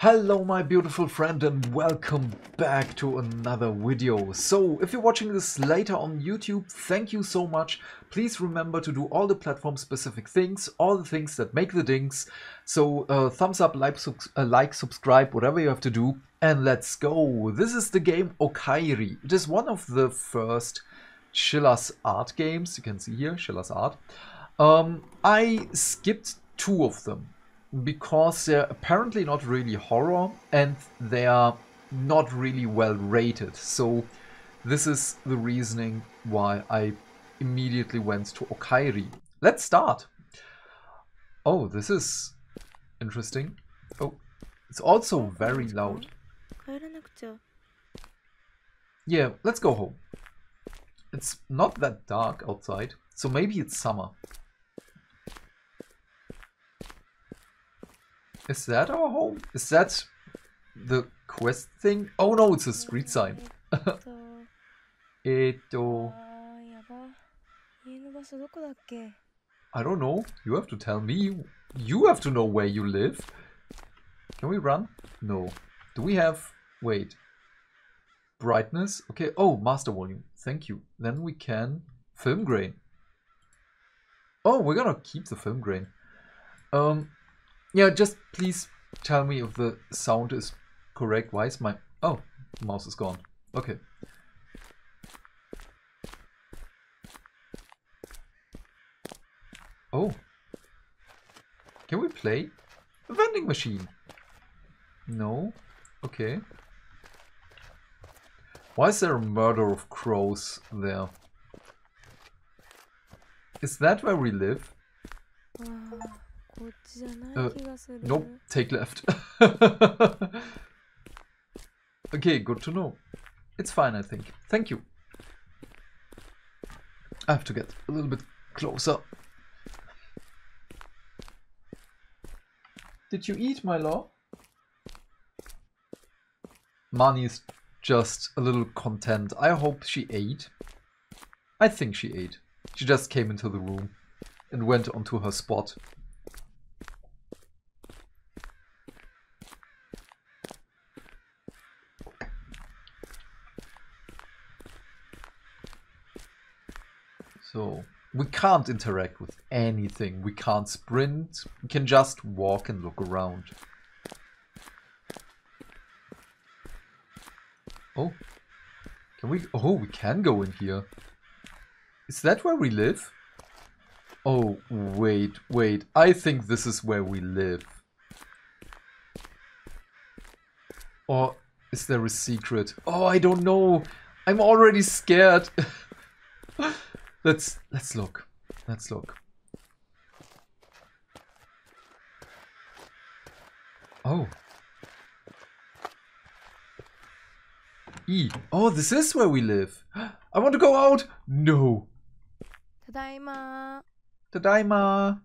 Hello my beautiful friend and welcome back to another video. So if you're watching this later on YouTube, thank you so much. Please remember to do all the platform specific things, all the things that make the dings. So thumbs up, like, subscribe, whatever you have to do, and let's go. This is the game Okaeri. It is one of the first Chilla's Art games. You can see here, Chilla's Art. I skipped two of them, because they're apparently not really horror and they are not really well rated. So this is the reasoning why I immediately went to Okaeri. Let's start. Oh, this is interesting. Oh, it's also very loud. Yeah, let's go home. It's not that dark outside, so maybe it's summer. Is that our home? Is that the quest thing? Oh no, it's a street sign. I don't know. You have to tell me. You have to know where you live. Can we run? No. Do we have... Wait. Brightness? Okay. Oh, master volume. Thank you. Then we can... Film grain. Oh, we're gonna keep the film grain. Yeah, just please tell me if the sound is correct. Why is my... Oh, mouse is gone. Okay. Oh. Can we play? A vending machine. No. Okay. Why is there a murder of crows there? Is that where we live? Nope, take left. Okay, good to know. It's fine, I think. Thank you. I have to get a little bit closer. Did you eat, my love? Mani's just a little content. I hope she ate. I think she ate. She just came into the room and went onto her spot. So we can't interact with anything, we can't sprint, we can just walk and look around. Oh, can we? Oh, we can go in here. Is that where we live? Oh, wait, wait, I think this is where we live. Or is there a secret? Oh, I don't know. I'm already scared. Let's look. Let's look. Oh. E. Oh, this is where we live. I want to go out. No. Tadaima. Tadaima.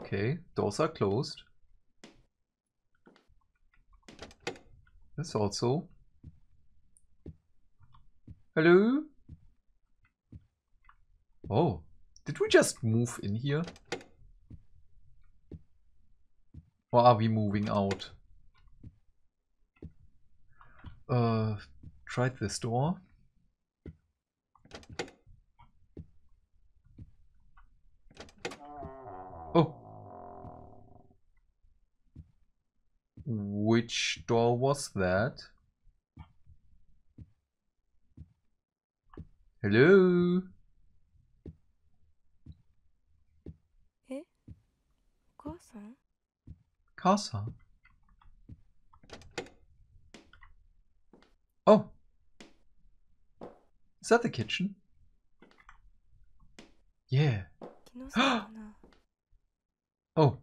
Okay, doors are closed. This also. Hello? Oh, did we just move in here? Or are we moving out? Tried this door. Oh. Which door was that? Hello? Eh? Casa? Casa? Oh. Is that the kitchen? Yeah. Oh,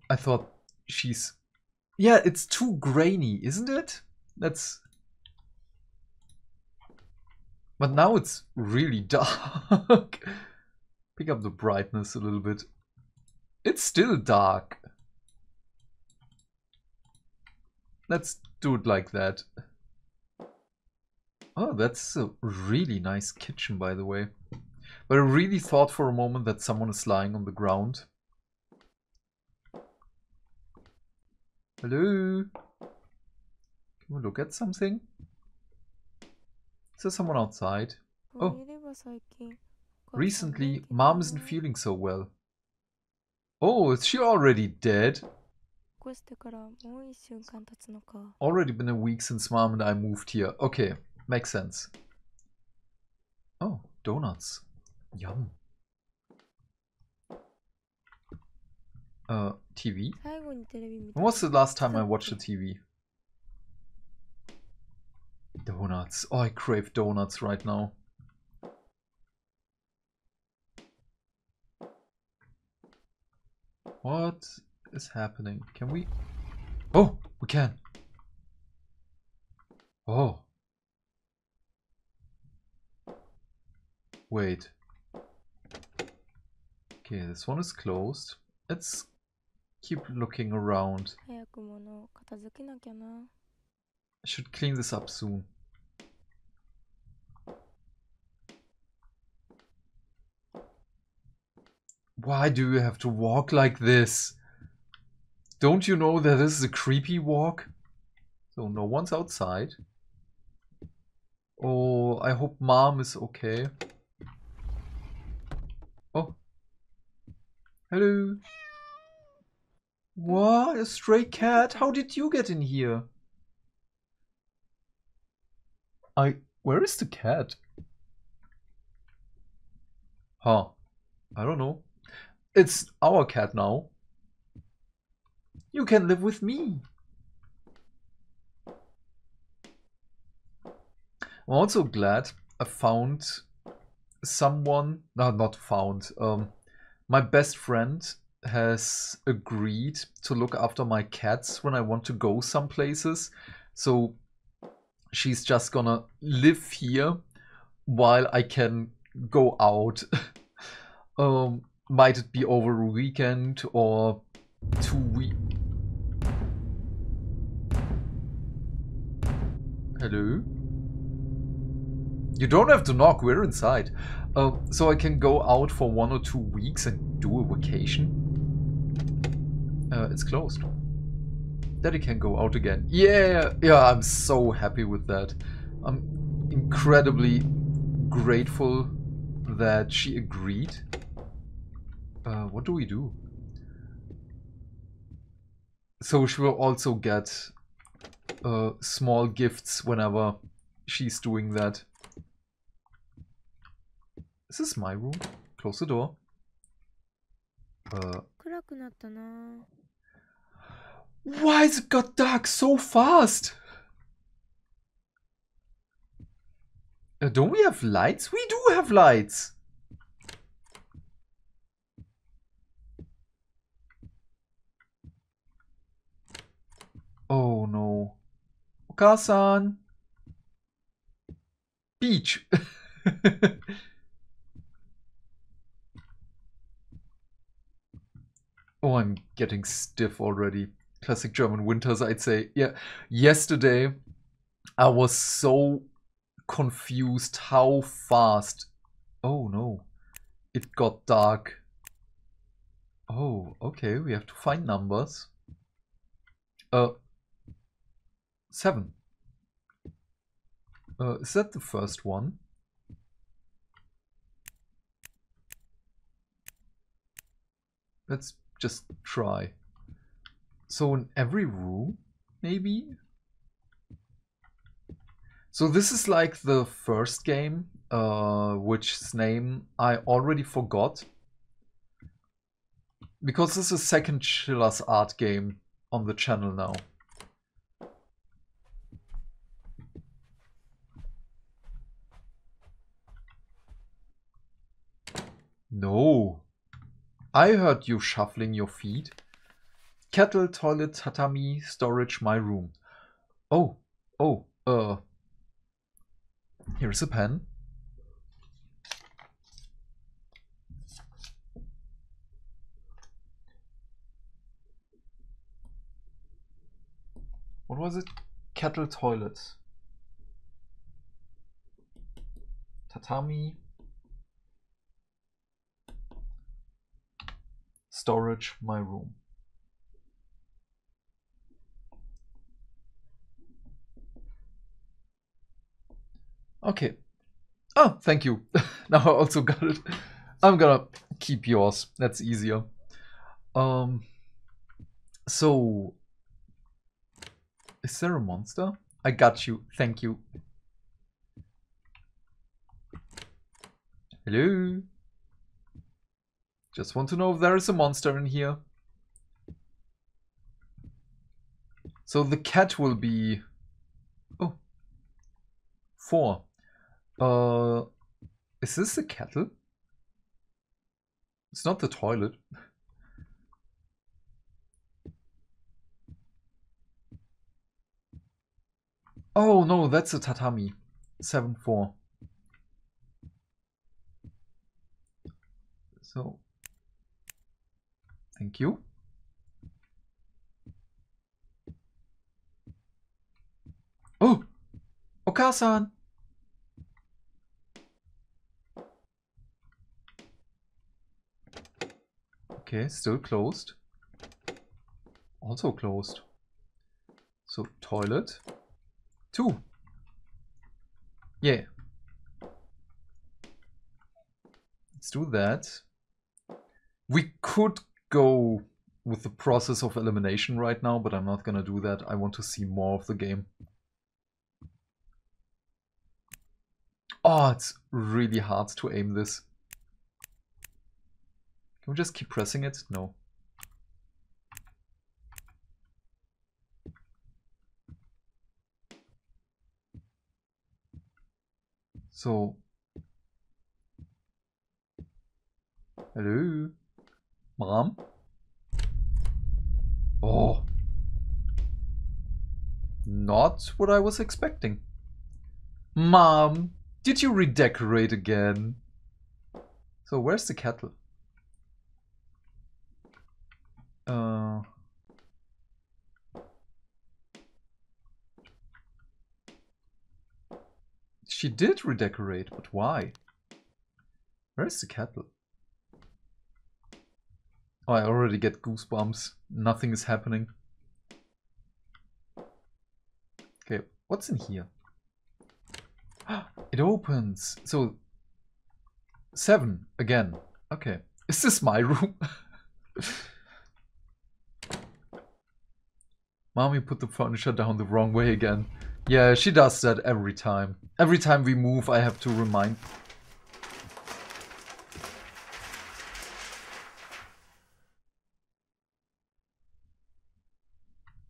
I thought she's... Yeah, it's too grainy, isn't it? That's... But now it's really dark. Pick up the brightness a little bit. It's still dark. Let's do it like that. Oh, that's a really nice kitchen, by the way. But I really thought for a moment that someone is lying on the ground. Hello? Can we look at something? Is there someone outside? Oh. Recently, Mom isn't feeling so well. Oh, is she already dead? Already been a week since Mom and I moved here. Okay, makes sense. Oh, donuts. Yum. TV? When was the last time I watched a TV? Donuts. Oh, I crave donuts right now. What is happening? Can we? Oh, we can. Oh. Wait. Okay, this one is closed. Let's keep looking around. I should clean this up soon. Why do you have to walk like this? Don't you know that this is a creepy walk? So no one's outside. Oh, I hope Mom is okay. Oh. Hello. What? A stray cat? How did you get in here? Where is the cat? Huh. I don't know. It's our cat now. You can live with me. I'm also glad I found someone. No, not found. My best friend has agreed to look after my cats when I want to go some places. So she's just gonna live here while I can go out. Might it be over a weekend or 2 weeks? Hello? You don't have to knock, we're inside. So I can go out for 1 or 2 weeks and do a vacation. It's closed. Then it can go out again. Yeah, yeah, I'm so happy with that. I'm incredibly grateful that she agreed. What do we do? So she will also get small gifts whenever she's doing that. Is this my room? Close the door. Why has it got dark so fast? Don't we have lights? We do have lights! Oh no. Oka-san! Beach! Oh, I'm getting stiff already. Classic German winters, I'd say. Yeah, yesterday I was so confused how fast. Oh no. It got dark. Oh, okay. We have to find numbers. 7. Is that the first one? Let's just try. So in every room, maybe? So this is like the first game, which's name I already forgot. Because this is the second Chilla's Art game on the channel now. No. I heard you shuffling your feet. Kettle, toilet, tatami, storage, my room. Oh, oh, here's a pen. What was it? Kettle, toilet. Tatami. storage my room. Okay. Oh, thank you. Now I also got it. I'm gonna keep yours. That's easier. So is there a monster? I got you. Thank you. Hello. Just want to know if there is a monster in here. So the cat will be... Oh. 4. Is this the kettle? It's not the toilet. Oh no, that's a tatami. 7-4. So, thank you. Oh, Oka-san. Okay, still closed. Also closed. So toilet. 2. Yeah. Let's do that. We could go with the process of elimination right now, but I'm not gonna do that. I want to see more of the game. Oh, it's really hard to aim this. Can we just keep pressing it? No. So... Hello? Mom? Oh. Not what I was expecting. Mom, did you redecorate again? So where's the kettle? She did redecorate, but why? Where's the kettle? Oh, I already get goosebumps. Nothing is happening. Okay, what's in here? It opens. So 7 again. Okay. Is this my room? Mommy put the furniture down the wrong way again. Yeah, she does that every time. Every time we move, I have to remind...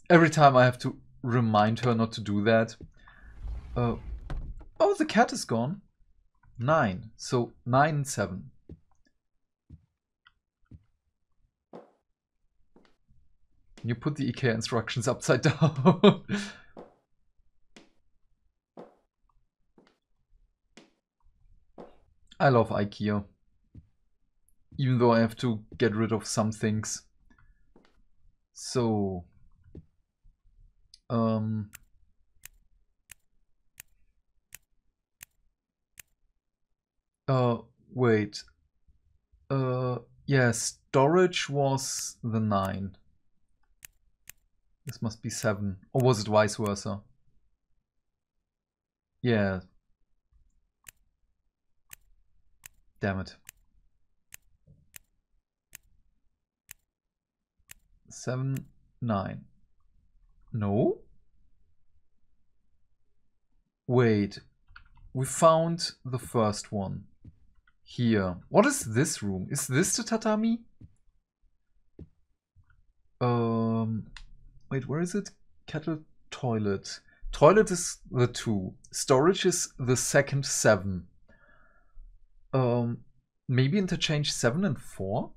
Every time I have to remind her not to do that. Oh, the cat is gone. 9. So 9 and 7. You put the IKEA instructions upside down. I love IKEA. Even though I have to get rid of some things. So... Wait. Yeah, storage was the 9. This must be 7. Or was it vice versa? Yeah. Damn it. 7, 9. No? Wait. We found the first one. Here. What is this room? Is this the tatami? Wait, where is it? Kettle, toilet. Toilet is the 2. Storage is the second 7. Maybe interchange 7 and 4?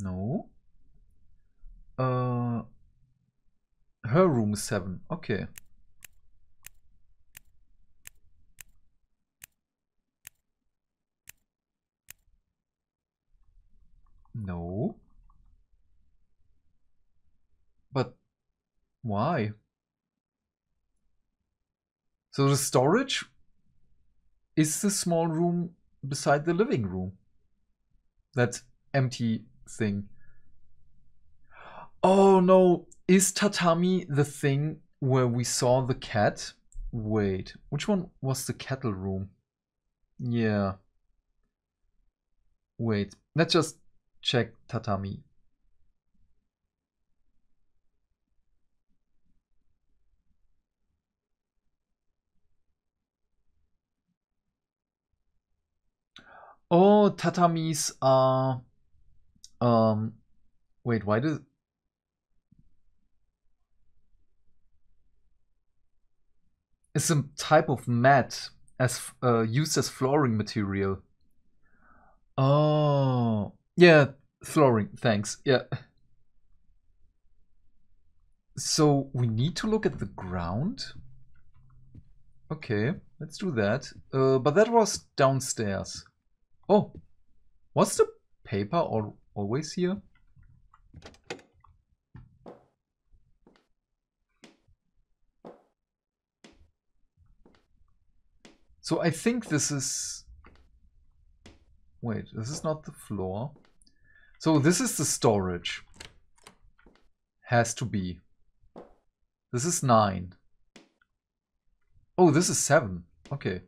No. Her room is 7. Okay. No. But Why? So the storage is the small room beside the living room. That empty thing. Oh no, is Tatami the thing where we saw the cat? Wait, which one was the kettle room? Yeah. Wait, let's just check Tatami. Oh, tatamis are... wait, why does... It's some type of mat as used as flooring material. Oh, yeah, flooring, thanks, yeah. So we need to look at the ground? Okay, let's do that. But that was downstairs. Oh, was the paper always here? So I think this is... Wait, this is not the floor. So this is the storage. Has to be. This is 9. Oh, this is 7. Okay.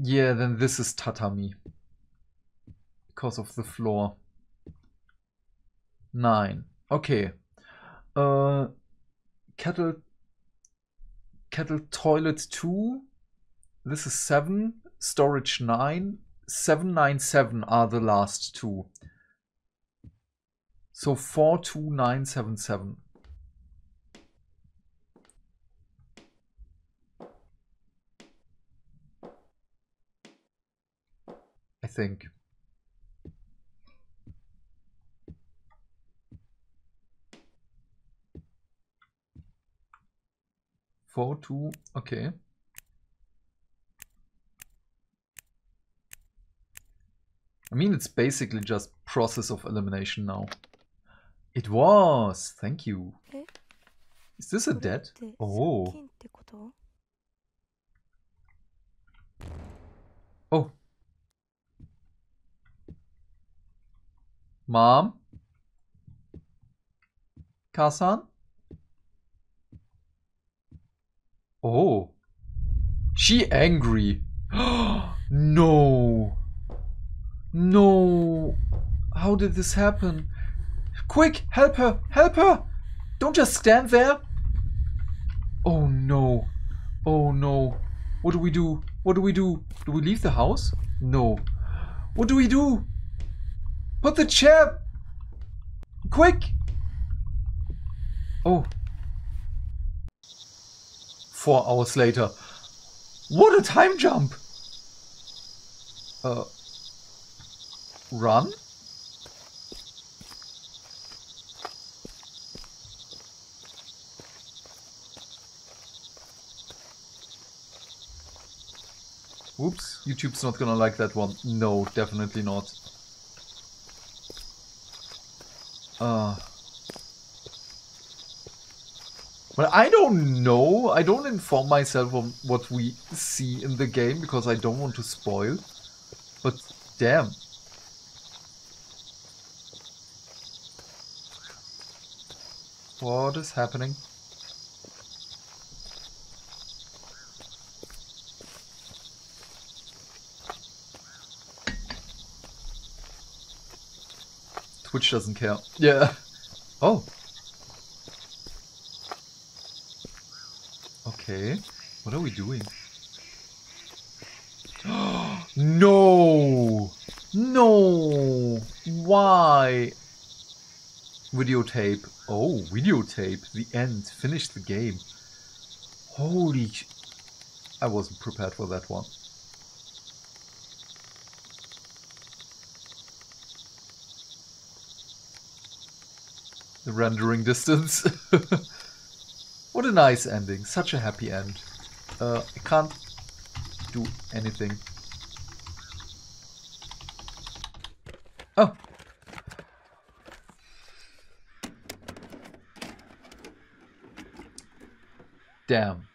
Yeah, then this is Tatami. Because of the floor. 9. Okay. Kettle toilet 2. This is 7. Storage 9. 797 are the last two. So 42977. I think. Okay. I mean, it's basically just process of elimination now. It was, thank you. Is this a dead? Oh. Oh. Mom? Kasan? Oh. She angry. No. No. How did this happen? Quick, help her. Help her. Don't just stand there. Oh no. Oh no. What do we do? What do we do? Do we leave the house? No. What do we do? Put the chair! Quick! Oh. 4 hours later. What a time jump! Run? Oops, YouTube's not gonna like that one. No, definitely not. Well, I don't know. I don't inform myself on what we see in the game because I don't want to spoil. But damn. What is happening? Twitch doesn't care. Yeah. Oh. Okay. What are we doing? No. No. Why? Videotape. Oh, videotape. The end. Finish the game. Holy... I wasn't prepared for that one. The rendering distance. What a nice ending. Such a happy end. I can't do anything. Oh. Damn.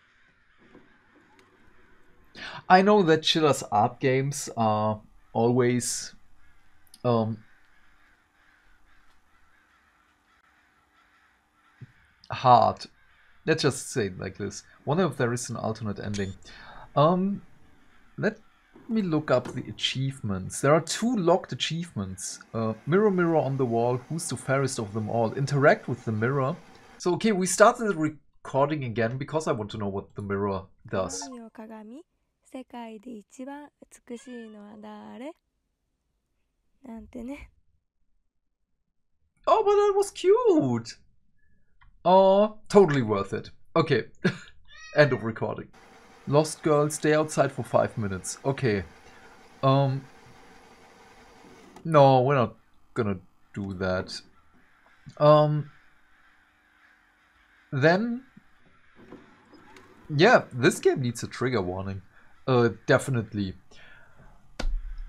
I know that Chilla's Art games are always hard. Let's just say it like this. Wonder if there is an alternate ending. Let me look up the achievements. There are 2 locked achievements. Mirror, mirror on the wall, who's the fairest of them all? Interact with the mirror. So, okay, we started the recording again because I want to know what the mirror does. Oh, but that was cute! Oh, totally worth it. Okay, end of recording. Lost girl, stay outside for 5 minutes. Okay. No, we're not gonna do that. Then... yeah, this game needs a trigger warning. Definitely.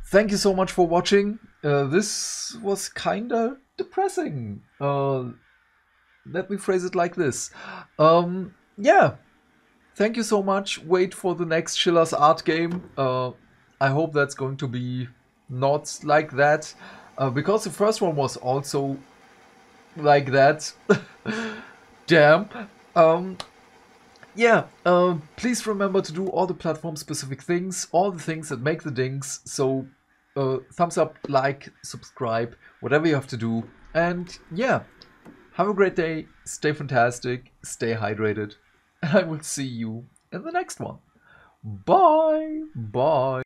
Thank you so much for watching. This was kinda depressing. Let me phrase it like this. Yeah. Thank you so much. Wait for the next Chilla's Art game. I hope that's going to be not like that. Because the first one was also like that. Damn. Yeah. Please remember to do all the platform-specific things. All the things that make the dings. So thumbs up, like, subscribe, whatever you have to do. And yeah. Have a great day, stay fantastic, stay hydrated, and I will see you in the next one. Bye! Bye!